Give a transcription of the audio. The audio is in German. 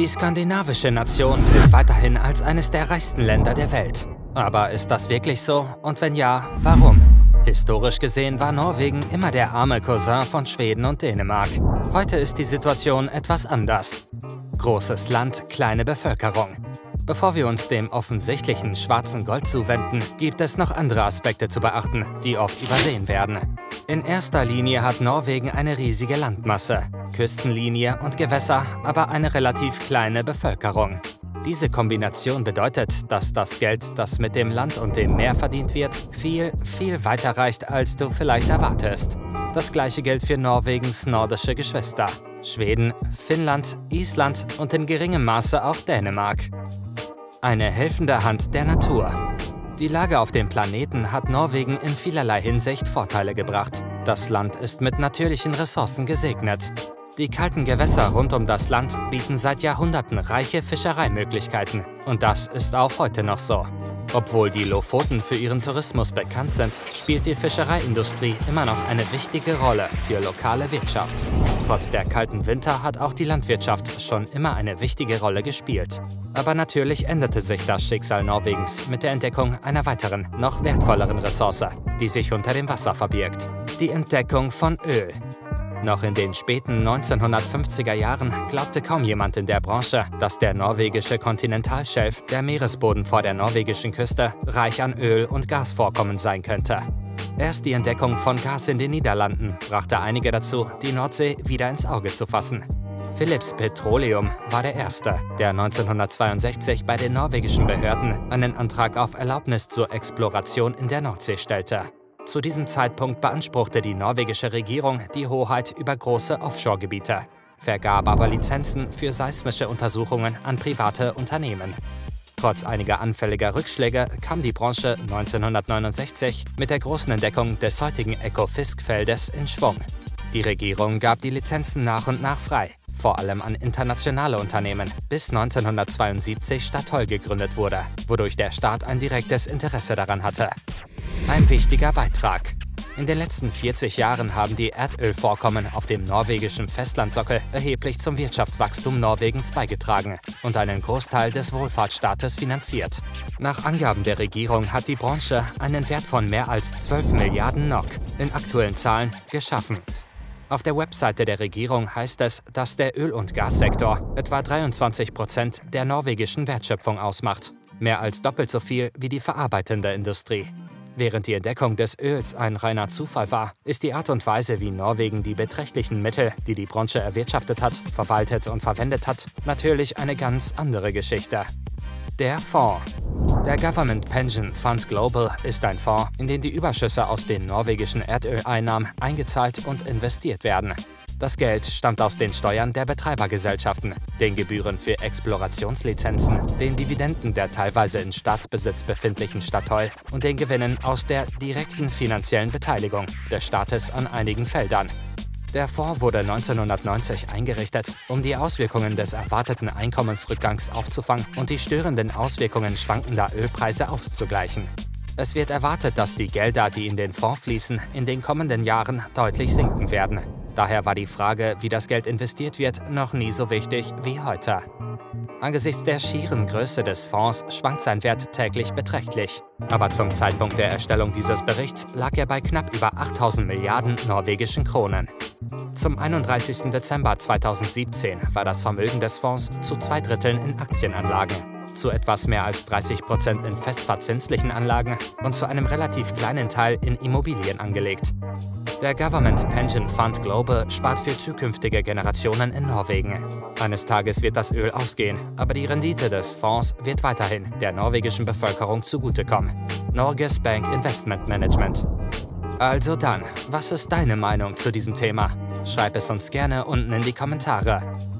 Die skandinavische Nation gilt weiterhin als eines der reichsten Länder der Welt. Aber ist das wirklich so? Und wenn ja, warum? Historisch gesehen war Norwegen immer der arme Cousin von Schweden und Dänemark. Heute ist die Situation etwas anders. Großes Land, kleine Bevölkerung. Bevor wir uns dem offensichtlichen schwarzen Gold zuwenden, gibt es noch andere Aspekte zu beachten, die oft übersehen werden. In erster Linie hat Norwegen eine riesige Landmasse, Küstenlinie und Gewässer, aber eine relativ kleine Bevölkerung. Diese Kombination bedeutet, dass das Geld, das mit dem Land und dem Meer verdient wird, viel, viel weiter reicht, als du vielleicht erwartest. Das gleiche gilt für Norwegens nordische Geschwister, Schweden, Finnland, Island und in geringem Maße auch Dänemark. Eine helfende Hand der Natur. Die Lage auf dem Planeten hat Norwegen in vielerlei Hinsicht Vorteile gebracht. Das Land ist mit natürlichen Ressourcen gesegnet. Die kalten Gewässer rund um das Land bieten seit Jahrhunderten reiche Fischereimöglichkeiten. Und das ist auch heute noch so. Obwohl die Lofoten für ihren Tourismus bekannt sind, spielt die Fischereiindustrie immer noch eine wichtige Rolle für lokale Wirtschaft. Trotz der kalten Winter hat auch die Landwirtschaft schon immer eine wichtige Rolle gespielt. Aber natürlich änderte sich das Schicksal Norwegens mit der Entdeckung einer weiteren, noch wertvolleren Ressource, die sich unter dem Wasser verbirgt. Die Entdeckung von Öl. Noch in den späten 1950er Jahren glaubte kaum jemand in der Branche, dass der norwegische Kontinentalschelf, der Meeresboden vor der norwegischen Küste, reich an Öl- und Gasvorkommen sein könnte. Erst die Entdeckung von Gas in den Niederlanden brachte einige dazu, die Nordsee wieder ins Auge zu fassen. Phillips Petroleum war der erste, der 1962 bei den norwegischen Behörden einen Antrag auf Erlaubnis zur Exploration in der Nordsee stellte. Zu diesem Zeitpunkt beanspruchte die norwegische Regierung die Hoheit über große Offshore-Gebiete, vergab aber Lizenzen für seismische Untersuchungen an private Unternehmen. Trotz einiger anfälliger Rückschläge kam die Branche 1969 mit der großen Entdeckung des heutigen Ecofisk-Feldes in Schwung. Die Regierung gab die Lizenzen nach und nach frei, vor allem an internationale Unternehmen, bis 1972 Statoil gegründet wurde, wodurch der Staat ein direktes Interesse daran hatte. Ein wichtiger Beitrag. In den letzten 40 Jahren haben die Erdölvorkommen auf dem norwegischen Festlandsockel erheblich zum Wirtschaftswachstum Norwegens beigetragen und einen Großteil des Wohlfahrtsstaates finanziert. Nach Angaben der Regierung hat die Branche einen Wert von mehr als 12 Milliarden NOK in aktuellen Zahlen geschaffen. Auf der Webseite der Regierung heißt es, dass der Öl- und Gassektor etwa 23% der norwegischen Wertschöpfung ausmacht, mehr als doppelt so viel wie die verarbeitende Industrie. Während die Entdeckung des Öls ein reiner Zufall war, ist die Art und Weise, wie Norwegen die beträchtlichen Mittel, die die Branche erwirtschaftet hat, verwaltet und verwendet hat, natürlich eine ganz andere Geschichte. Der Fonds. Der Government Pension Fund Global ist ein Fonds, in den die Überschüsse aus den norwegischen Erdöleinnahmen eingezahlt und investiert werden. Das Geld stammt aus den Steuern der Betreibergesellschaften, den Gebühren für Explorationslizenzen, den Dividenden der teilweise in Staatsbesitz befindlichen Statoil und den Gewinnen aus der direkten finanziellen Beteiligung des Staates an einigen Feldern. Der Fonds wurde 1990 eingerichtet, um die Auswirkungen des erwarteten Einkommensrückgangs aufzufangen und die störenden Auswirkungen schwankender Ölpreise auszugleichen. Es wird erwartet, dass die Gelder, die in den Fonds fließen, in den kommenden Jahren deutlich sinken werden. Daher war die Frage, wie das Geld investiert wird, noch nie so wichtig wie heute. Angesichts der schieren Größe des Fonds schwankt sein Wert täglich beträchtlich. Aber zum Zeitpunkt der Erstellung dieses Berichts lag er bei knapp über 8.000 Milliarden norwegischen Kronen. Zum 31. Dezember 2017 war das Vermögen des Fonds zu 2/3 in Aktienanlagen, zu etwas mehr als 30% in festverzinslichen Anlagen und zu einem relativ kleinen Teil in Immobilien angelegt. Der Government Pension Fund Global spart für zukünftige Generationen in Norwegen. Eines Tages wird das Öl ausgehen, aber die Rendite des Fonds wird weiterhin der norwegischen Bevölkerung zugutekommen. Norges Bank Investment Management. Also dann, was ist deine Meinung zu diesem Thema? Schreib es uns gerne unten in die Kommentare.